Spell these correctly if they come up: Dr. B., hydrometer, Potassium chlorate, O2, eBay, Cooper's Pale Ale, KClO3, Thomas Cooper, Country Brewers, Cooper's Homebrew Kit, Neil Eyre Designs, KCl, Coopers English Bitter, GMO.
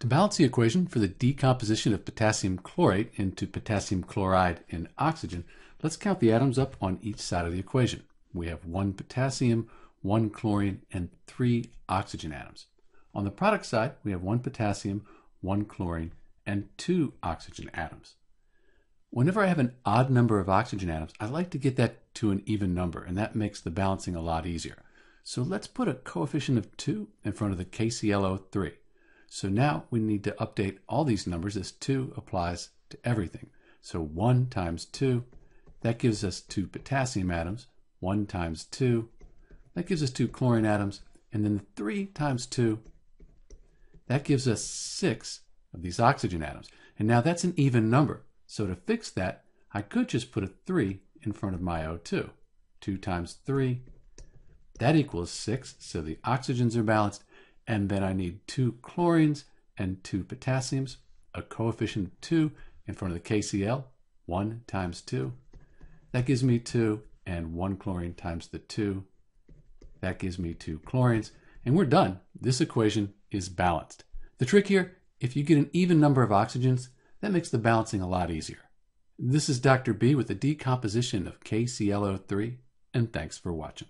To balance the equation for the decomposition of potassium chlorate into potassium chloride and oxygen, let's count the atoms up on each side of the equation. We have 1 potassium, 1 chlorine, and 3 oxygen atoms. On the product side, we have 1 potassium, 1 chlorine, and 2 oxygen atoms. Whenever I have an odd number of oxygen atoms, I like to get that to an even number, and that makes the balancing a lot easier. So let's put a coefficient of 2 in front of the KClO3. So now we need to update all these numbers as 2 applies to everything. So 1 times 2, that gives us 2 potassium atoms. 1 times 2, that gives us 2 chlorine atoms. And then 3 times 2, that gives us 6 of these oxygen atoms. And now that's an even number. So to fix that, I could just put a 3 in front of my O2. 2 times 3, that equals 6, so the oxygens are balanced. And then I need 2 chlorines and 2 potassiums, a coefficient of 2 in front of the KCl, 1 times 2. That gives me 2, and 1 chlorine times the 2, that gives me 2 chlorines. And we're done. This equation is balanced. The trick here, if you get an even number of oxygens, that makes the balancing a lot easier. This is Dr. B with the decomposition of KClO3, and thanks for watching.